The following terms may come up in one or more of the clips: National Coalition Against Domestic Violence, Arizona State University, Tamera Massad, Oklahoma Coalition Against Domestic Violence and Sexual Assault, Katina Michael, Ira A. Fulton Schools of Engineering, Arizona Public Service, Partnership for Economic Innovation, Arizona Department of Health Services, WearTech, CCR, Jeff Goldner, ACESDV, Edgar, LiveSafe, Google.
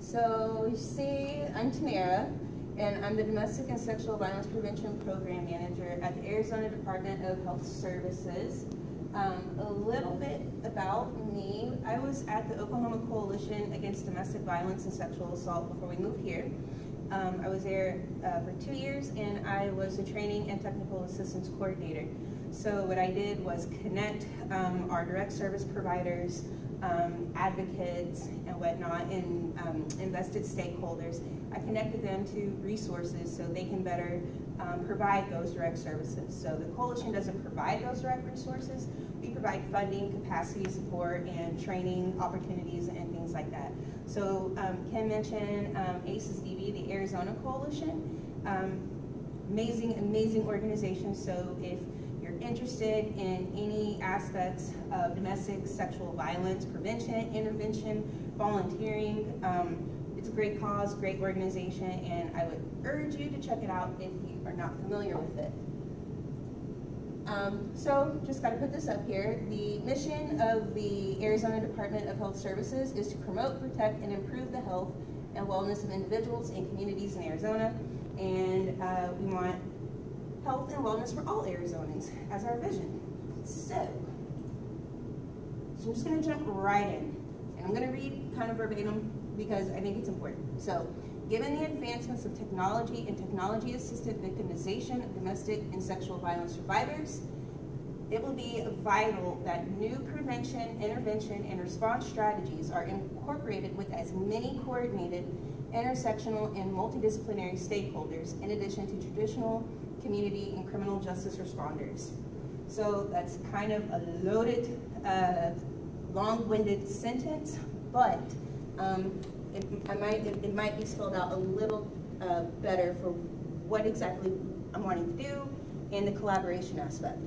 So you see, I'm Tamera, and I'm the Domestic and Sexual Violence Prevention Program Manager at the Arizona Department of Health Services. A little bit about me. I was at the Oklahoma Coalition Against Domestic Violence and Sexual Assault before we moved here. I was there for 2 years, and I was a training and technical assistance coordinator. So what I did was connect our direct service providers, advocates and whatnot, and invested stakeholders. I connected them to resources so they can better provide those direct services. So the coalition doesn't provide those direct resources. We provide funding, capacity support, and training opportunities and things like that. So Kim mentioned ACESDV, the Arizona Coalition. Amazing, amazing organization. So if interested in any aspects of domestic sexual violence prevention, intervention, volunteering, it's a great cause, great organization, and I would urge you to check it out if you are not familiar with it. So just got to put this up here. The mission of the Arizona Department of Health Services is to promote, protect, and improve the health and wellness of individuals and communities in Arizona, and we want health and wellness for all Arizonans as our vision. So I'm just going to jump right in, and I'm going to read kind of verbatim because I think it's important. So, given the advancements of technology and technology-assisted victimization of domestic and sexual violence survivors, it will be vital that new prevention, intervention, and response strategies are incorporated with as many coordinated, intersectional, and multidisciplinary stakeholders in addition to traditional community and criminal justice responders. So that's kind of a loaded, long-winded sentence, but it might be spelled out a little better for what exactly I'm wanting to do and the collaboration aspect.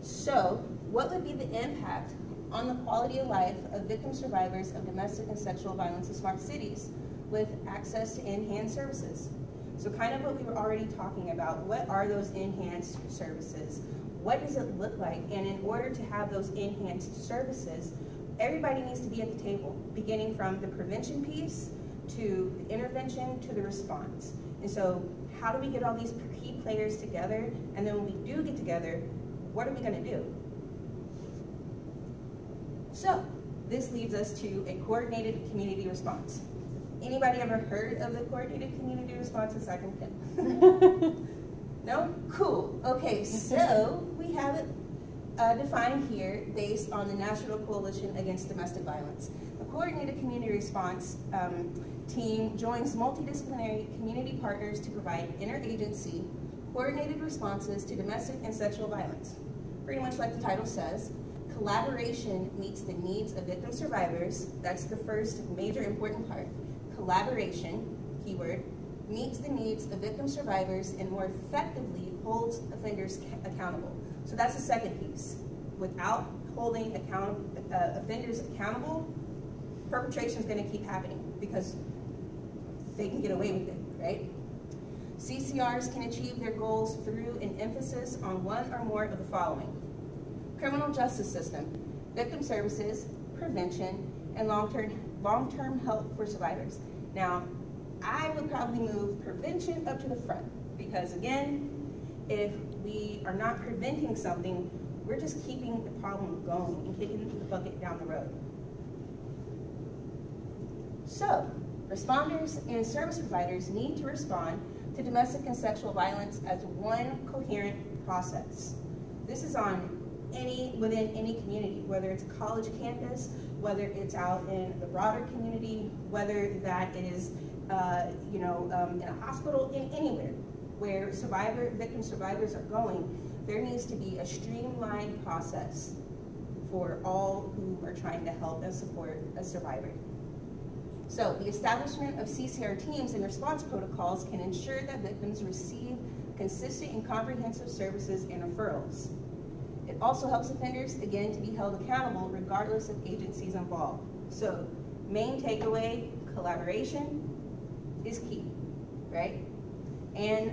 So what would be the impact on the quality of life of victim survivors of domestic and sexual violence in smart cities with access to in-hand services? So kind of what we were already talking about, what are those enhanced services? What does it look like? And in order to have those enhanced services, everybody needs to be at the table, beginning from the prevention piece, to the intervention, to the response. And so how do we get all these key players together? And then when we do get together, what are we gonna do? So this leads us to a coordinated community response. Anybody ever heard of the coordinated community response aside from Kim? No? Cool. Okay, so we have it defined here based on the National Coalition Against Domestic Violence. The coordinated community response team joins multidisciplinary community partners to provide interagency coordinated responses to domestic and sexual violence. Pretty much like the title says, collaboration meets the needs of victim survivors. That's the first major important part. Collaboration, keyword, meets the needs of victim survivors and more effectively holds offenders accountable. So that's the second piece. Without holding offenders accountable, perpetration is going to keep happening because they can get away with it, right? CCRs can achieve their goals through an emphasis on one or more of the following: criminal justice system, victim services, prevention, and long-term help for survivors. Now, I would probably move prevention up to the front because, again, if we are not preventing something, we're just keeping the problem going and kicking the bucket down the road. So, responders and service providers need to respond to domestic and sexual violence as one coherent process. This is on within any community, whether it's a college campus, whether it's out in the broader community, whether that is in a hospital, in anywhere where victim survivors are going, there needs to be a streamlined process for all who are trying to help and support a survivor. So the establishment of CCR teams and response protocols can ensure that victims receive consistent and comprehensive services and referrals. It also helps offenders, again, to be held accountable regardless of agencies involved. So, main takeaway, collaboration is key, right? And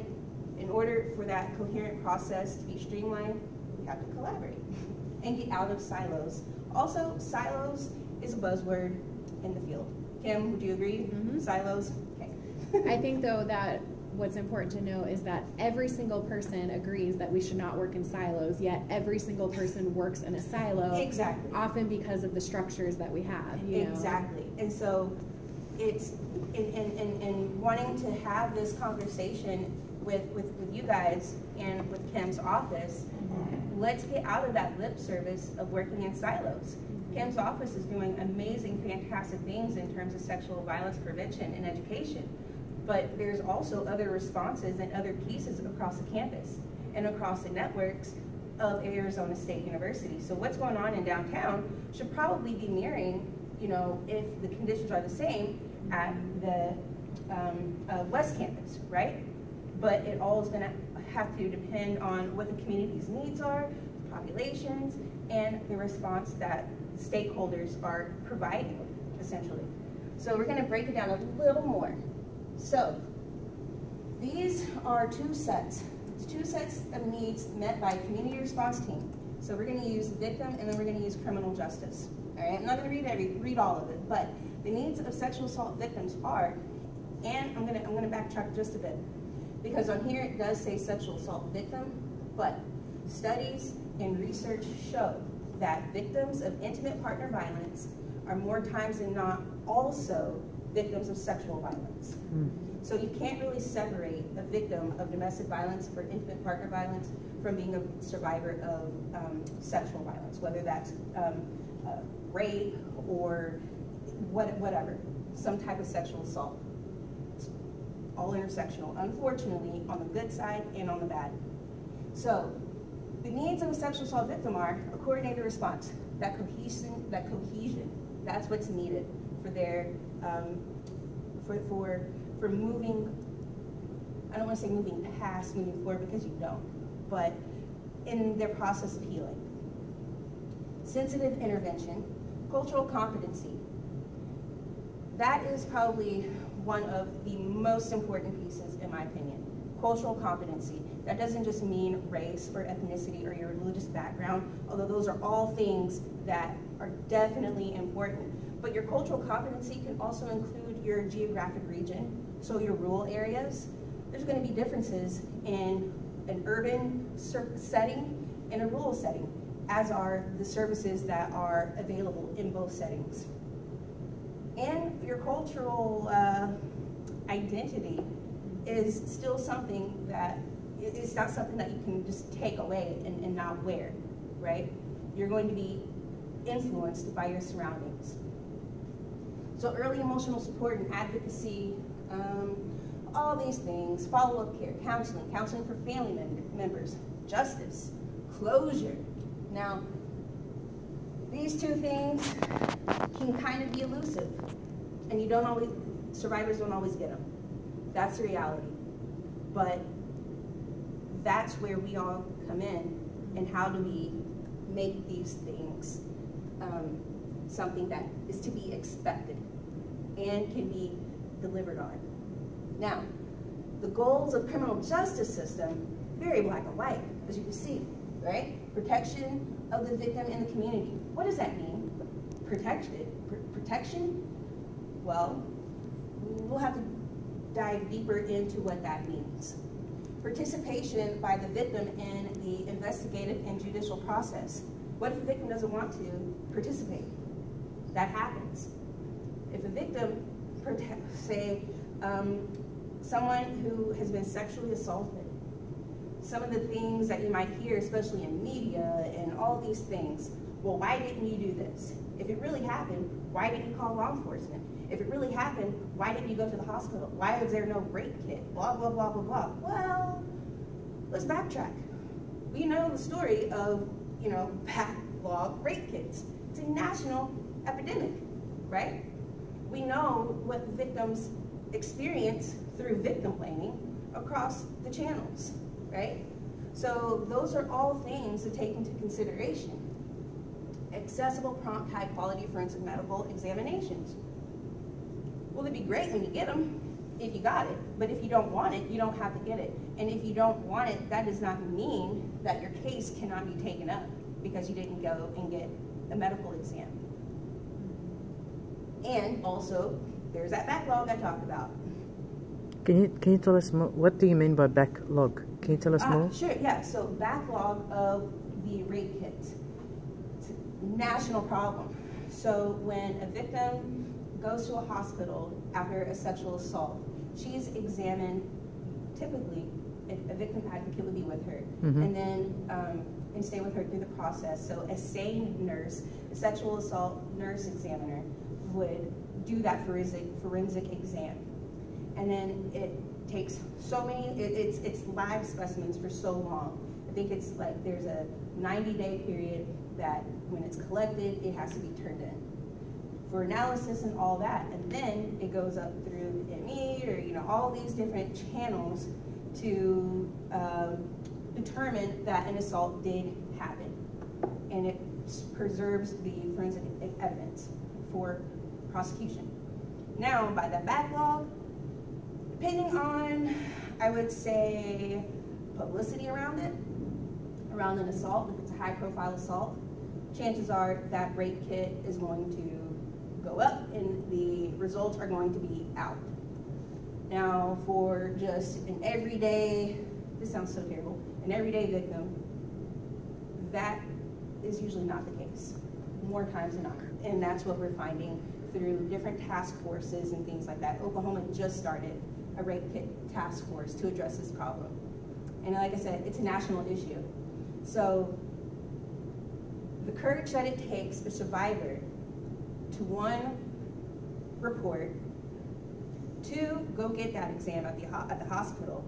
in order for that coherent process to be streamlined, we have to collaborate and get out of silos. Also, silos is a buzzword in the field. Kim, would you agree? Mm-hmm. Silos? Okay. I think, though, that what's important to know is that every single person agrees that we should not work in silos, yet every single person works in a silo. Exactly. Often because of the structures that we have. You exactly. know? And so it's in wanting to have this conversation with you guys and with Kim's office, let's get out of that lip service of working in silos. Kim's office is doing amazing, fantastic things in terms of sexual violence prevention and education. But there's also other responses and other pieces across the campus and across the networks of Arizona State University. So what's going on in downtown should probably be mirroring, you know, if the conditions are the same at the West Campus, right? But it all is going to have to depend on what the community's needs are, the populations, and the response that stakeholders are providing, essentially. So we're going to break it down a little more. So these are two sets. It's two sets of needs met by a community response team. So we're going to use victim, and then we're going to use criminal justice. All right, I'm not going to read all of it, but the needs of sexual assault victims are, and I'm going to backtrack just a bit, because on here it does say sexual assault victim, but studies and research show that victims of intimate partner violence are more times than not also victims of sexual violence. So you can't really separate a victim of domestic violence or intimate partner violence from being a survivor of sexual violence, whether that's rape or whatever, some type of sexual assault. It's all intersectional, unfortunately, on the good side and on the bad. So the needs of a sexual assault victim are a coordinated response, that cohesion, that's what's needed for their, for moving, I don't want to say moving past, moving forward, because you don't, but in their process of healing. Sensitive intervention, cultural competency. That is probably one of the most important pieces, in my opinion. Cultural competency. That doesn't just mean race or ethnicity or your religious background, although those are all things that are definitely important. But your cultural competency can also include your geographic region, so your rural areas. There's going to be differences in an urban setting and a rural setting, as are the services that are available in both settings. And your cultural identity is still something that, it's not something that you can just take away and not wear, right? You're going to be influenced by your surroundings. So early emotional support and advocacy, all these things, follow-up care, counseling for family members, justice, closure. Now, these two things can kind of be elusive, and you don't always, survivors don't always get them. That's the reality. But that's where we all come in, and how do we make these things something that is to be expected and can be delivered on. Now, the goals of criminal justice system, very black and white, as you can see, right? Protection of the victim and the community. What does that mean? Protection? Well, we'll have to dive deeper into what that means. Participation by the victim in the investigative and judicial process. What if the victim doesn't want to participate? That happens. If a victim, say, someone who has been sexually assaulted, some of the things that you might hear, especially in media and all these things, well, why didn't you do this? If it really happened, why didn't you call law enforcement? If it really happened, why didn't you go to the hospital? Why was there no rape kit? Blah, blah, blah, blah, blah. Well, let's backtrack. We know the story of, you know, backlog rape kits. It's a national epidemic, right? We know what victims experience through victim blaming across the channels, right? So those are all things to take into consideration. Accessible, prompt, high quality forensic medical examinations. Well, it'd be great when you get them, if you got it, but if you don't want it, you don't have to get it. And if you don't want it, that does not mean that your case cannot be taken up because you didn't go and get a medical exam. And also there's that backlog I talked about. Can you tell us more? What do you mean by backlog? Can you tell us more? Sure, yeah. So backlog of the rape kit. It's a national problem. So when a victim goes to a hospital after a sexual assault, she's examined, typically a victim advocate would be with her, and then and stay with her through the process. So a sane nurse, a sexual assault nurse examiner, would do that forensic exam. And then it takes so many, it's live specimens for so long. I think it's like there's a 90-day period that when it's collected, it has to be turned in for analysis and all that. And then it goes up through ME or all these different channels to determine that an assault did happen. And it preserves the forensic evidence for prosecution. Now, by the backlog, depending on, I would say, publicity around it, around an assault, if it's a high-profile assault, chances are that rape kit is going to go up and the results are going to be out. Now, for just an everyday, this sounds so terrible, an everyday victim, that is usually not the case, more times than not. And that's what we're finding through different task forces and things like that. Oklahoma just started a rape kit task force to address this problem. And like I said, it's a national issue. So the courage that it takes a survivor to, one, report, two, go get that exam at the hospital.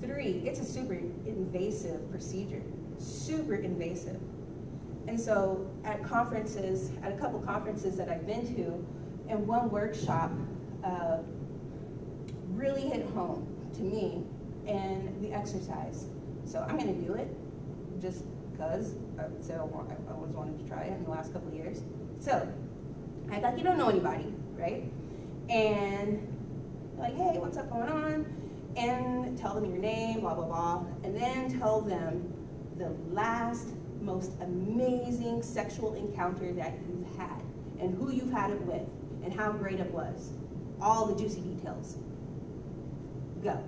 Three, it's a super invasive procedure, super invasive. And so at conferences, at a couple conferences that I've been to, and one workshop really hit home to me, and the exercise. So I'm gonna do it, just because I always wanted to try it in the last couple of years. So, act like you don't know anybody, right? And like, hey, what's up going on? And tell them your name, blah, blah, blah. And then tell them the last, most amazing sexual encounter that you've had and who you've had it with and how great it was. All the juicy details. Go.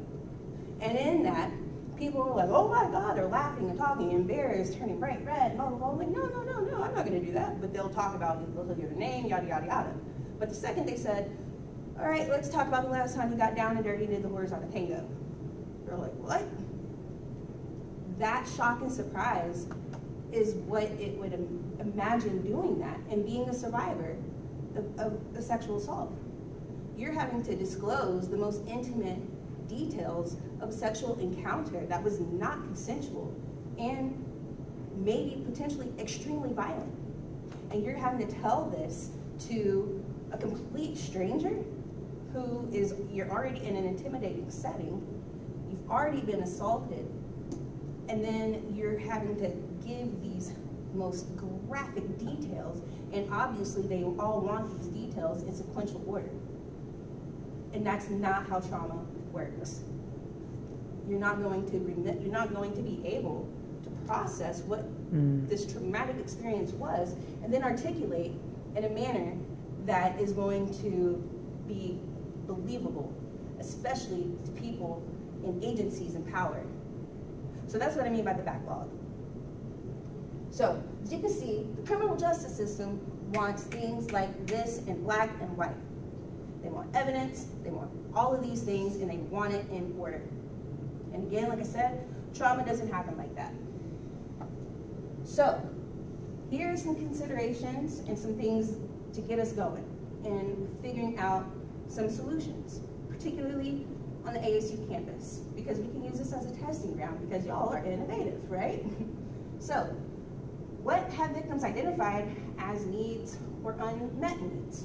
And in that, people are like, oh my God, they're laughing and talking, embarrassed, turning bright red, blah, blah, blah. I'm like, no, no, no, no, I'm not gonna do that. But they'll talk about it, they'll tell you their name, yada, yada, yada. But the second they said, all right, let's talk about the last time we got down and dirty and did the horizontal tango. They're like, what? That shock and surprise is what it would imagine doing that and being a survivor of a sexual assault. You're having to disclose the most intimate details of a sexual encounter that was not consensual and maybe potentially extremely violent. And you're having to tell this to a complete stranger who is, you're already in an intimidating setting, you've already been assaulted, and then you're having to give these most graphic details, and obviously they all want these details in sequential order. And that's not how trauma works. You're not going to be able to process what this traumatic experience was and then articulate in a manner that is going to be believable, especially to people in agencies in power. So that's what I mean by the backlog. So as you can see, the criminal justice system wants things like this in black and white. They want evidence, they want all of these things, and they want it in order. And again, like I said, trauma doesn't happen like that. So here are some considerations and some things to get us going and figuring out some solutions, particularly on the ASU campus, because we can use this as a testing ground because y'all are innovative, right? So, what have victims identified as needs or unmet needs?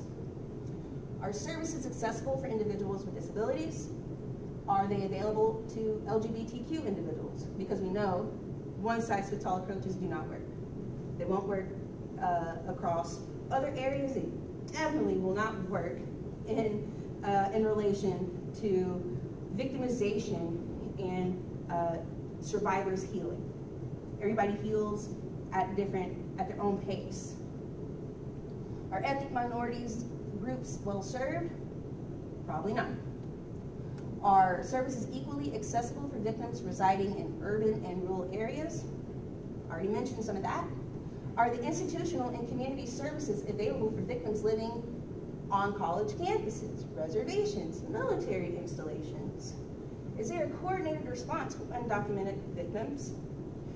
Are services accessible for individuals with disabilities? Are they available to LGBTQ individuals? Because we know one-size-fits-all approaches do not work. They won't work across other areas. They definitely will not work in relation to victimization and survivors' healing. Everybody heals at their own pace. Are ethnic minorities groups well served? Probably not. Are services equally accessible for victims residing in urban and rural areas? I already mentioned some of that. Are the institutional and community services available for victims living on college campuses, reservations, military installations? Is there a coordinated response for undocumented victims?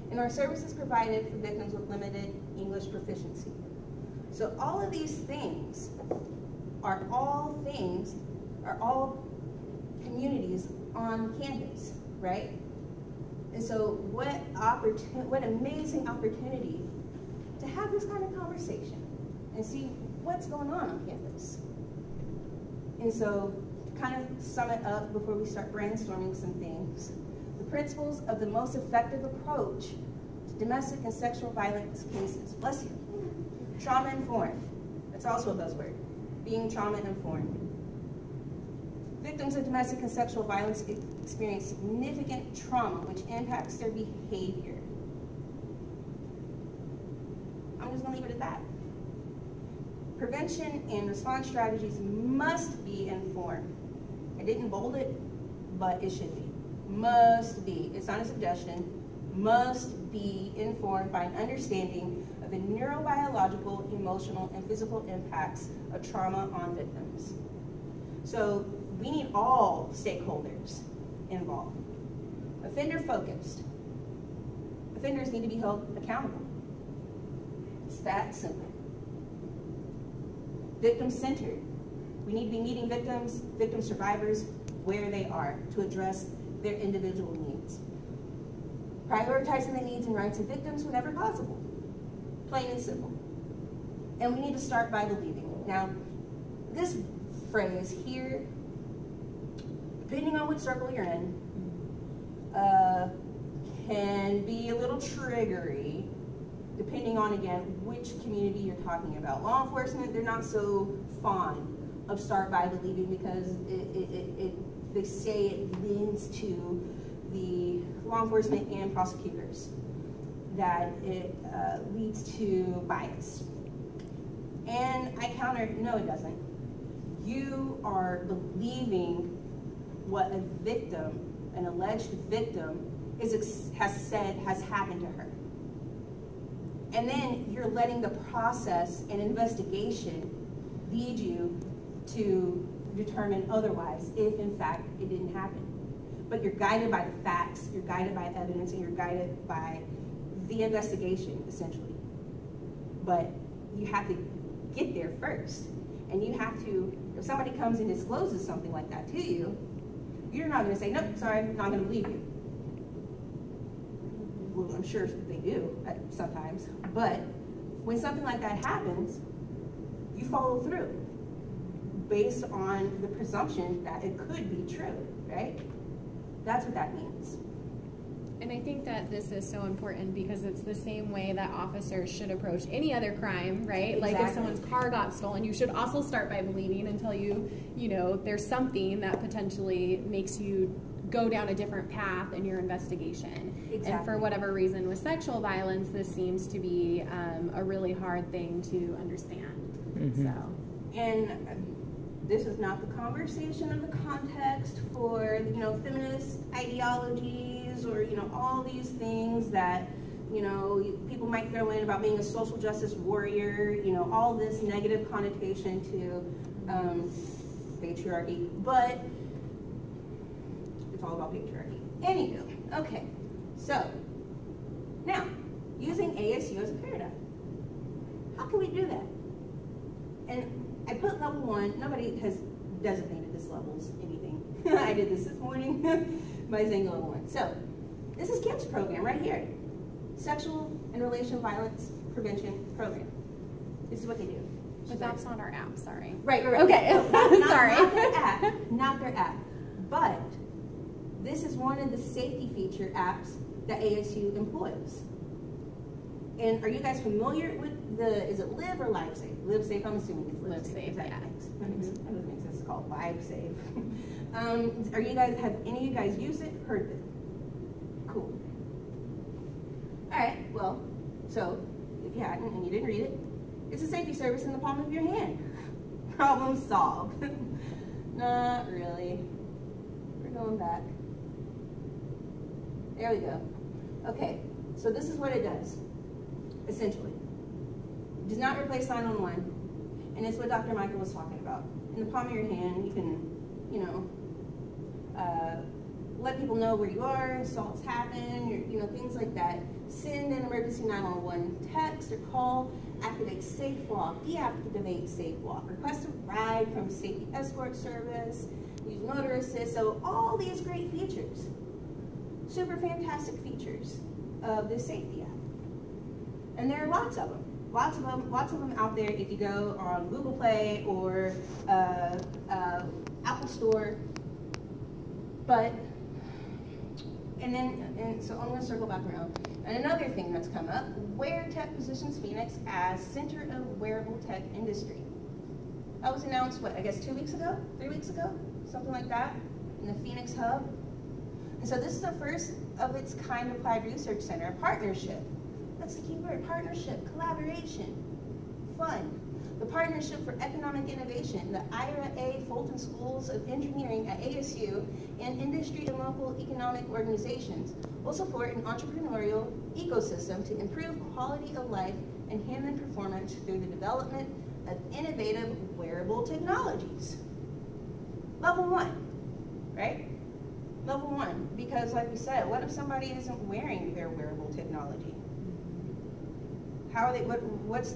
And are services provided for victims with limited English proficiency? So all of these things are all things, are all communities on campus, right? And so what amazing opportunity to have this kind of conversation and see what's going on campus. And so to kind of sum it up before we start brainstorming some things, the principles of the most effective approach to domestic and sexual violence cases, bless you, trauma-informed, that's also a buzzword, being trauma-informed. Victims of domestic and sexual violence experience significant trauma which impacts their behavior. I'm just gonna leave it at that. Prevention and response strategies must be informed. I didn't bold it, but it should be. Must be, it's not a suggestion, must be informed by an understanding of the neurobiological, emotional, and physical impacts of trauma on victims. So we need all stakeholders involved. Offender-focused. Offenders need to be held accountable. It's that simple. Victim-centered. We need to be meeting victims, victim survivors, where they are to address their individual needs. Prioritizing the needs and rights of victims whenever possible. Plain and simple. And we need to start by believing. Now, this phrase here, depending on what circle you're in, can be a little triggery. Depending on, again, which community you're talking about. Law enforcement, they're not so fond of start by believing because they say it lends to the law enforcement and prosecutors, that it leads to bias. And I counter, no it doesn't. You are believing what a victim, an alleged victim, has said has happened to her. And then you're letting the process and investigation lead you to determine otherwise, if in fact it didn't happen. But you're guided by the facts, you're guided by evidence, and you're guided by the investigation, essentially. But you have to get there first. And you have to, if somebody comes and discloses something like that to you, you're not gonna say, nope, sorry, I'm not gonna believe you. Well, I'm sure they do sometimes, but when something like that happens, you follow through based on the presumption that it could be true, right? That's what that means. And I think that this is so important because it's the same way that officers should approach any other crime, right? Exactly. Like if someone's car got stolen, you should also start by believing until you know, there's something that potentially makes you go down a different path in your investigation. Exactly. And for whatever reason with sexual violence, this seems to be a really hard thing to understand. Mm-hmm. So, and this is not the conversation of the context for, you know, feminist ideologies or, you know, all these things that, you know, people might throw in about being a social justice warrior, you know, all this negative connotation to patriarchy, but it's all about patriarchy. Anywho, okay. So, now, using ASU as a paradigm, how can we do that? And I put level one, nobody has designated this levels anything. I did this morning by saying level one. So, this is KIPP's program right here. Sexual and Relational Violence Prevention Program. This is what they do. But that's not our app, sorry. Right, right, right. Okay, no, sorry. Not their app, not their app. But this is one of the safety feature apps that ASU employs. And are you guys familiar with the, is it Live or LiveSafe? LiveSafe, I'm assuming it's LiveSafe. Yeah. That makes sense, it's called LiveSafe. Are you guys, have any of you guys used it, heard of it? Cool. All right, well, so if you hadn't and you didn't read it, it's a safety service in the palm of your hand. Problem solved. Not really. We're going back. There we go. Okay, so this is what it does, essentially. It does not replace 911, and it's what Dr. Michael was talking about. In the palm of your hand, you can, you know, let people know where you are, assaults happen, you know, things like that. Send an emergency 911 text or call, activate Safe Walk, deactivate Safe Walk, request a ride from Safety Escort Service, use motor assist, so all these great features, super fantastic features of the Safety app. And there are lots of them. Lots of them out there. If you go on Google Play or Apple Store, but and so I'm going to circle back around. And another thing that's come up: WearTech positions Phoenix as center of wearable tech industry. That was announced, what, I guess 3 weeks ago, something like that, in the Phoenix hub. And so this is the first of its kind applied research center, a partnership. That's the key word, partnership, collaboration, fun. The Partnership for Economic Innovation, the Ira A. Fulton Schools of Engineering at ASU, and industry and local economic organizations will support an entrepreneurial ecosystem to improve quality of life and human performance through the development of innovative wearable technologies. Level one, right? Level one, because like we said, what if somebody isn't wearing their wearable technology? How are they, what's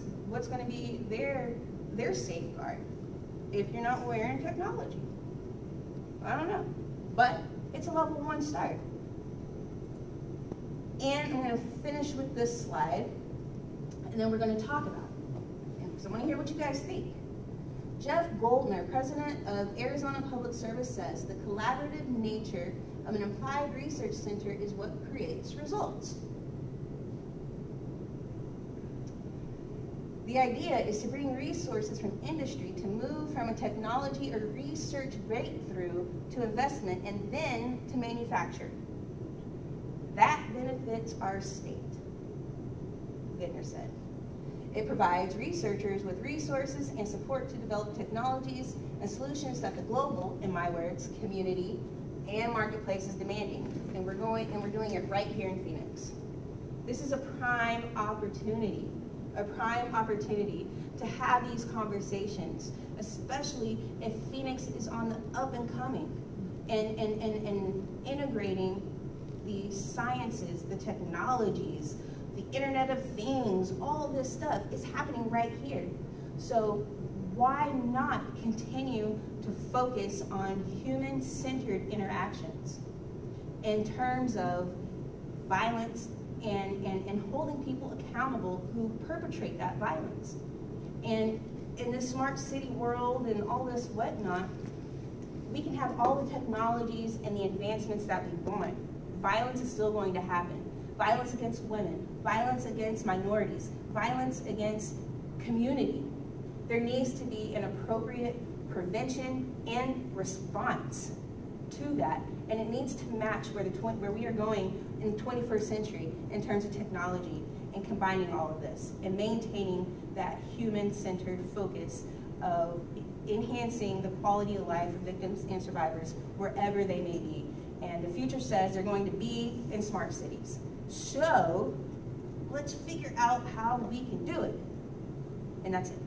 going to be their safeguard if you're not wearing technology? I don't know, but it's a level one start. And I'm going to finish with this slide, and then we're going to talk about it. So I want to hear what you guys think. Jeff Goldner, president of Arizona Public Service, says the collaborative nature of an applied research center is what creates results. The idea is to bring resources from industry to move from a technology or research breakthrough to investment and then to manufacture. That benefits our state, Goodner said. It provides researchers with resources and support to develop technologies and solutions that the global, in my words, community and marketplace is demanding. And we're doing it right here in Phoenix. This is a prime opportunity. A prime opportunity to have these conversations, especially if Phoenix is on the up and coming and integrating the sciences, the technologies, the Internet of Things, all this stuff is happening right here. So why not continue to focus on human-centered interactions in terms of violence and holding people accountable who perpetrate that violence. And in this smart city world and all this whatnot, we can have all the technologies and the advancements that we want. Violence is still going to happen. Violence against women, violence against minorities, violence against community. There needs to be an appropriate prevention and response to that, and it needs to match where we are going in the 21st century in terms of technology and combining all of this and maintaining that human-centered focus of enhancing the quality of life of victims and survivors wherever they may be. And the future says they're going to be in smart cities. So let's figure out how we can do it. And that's it.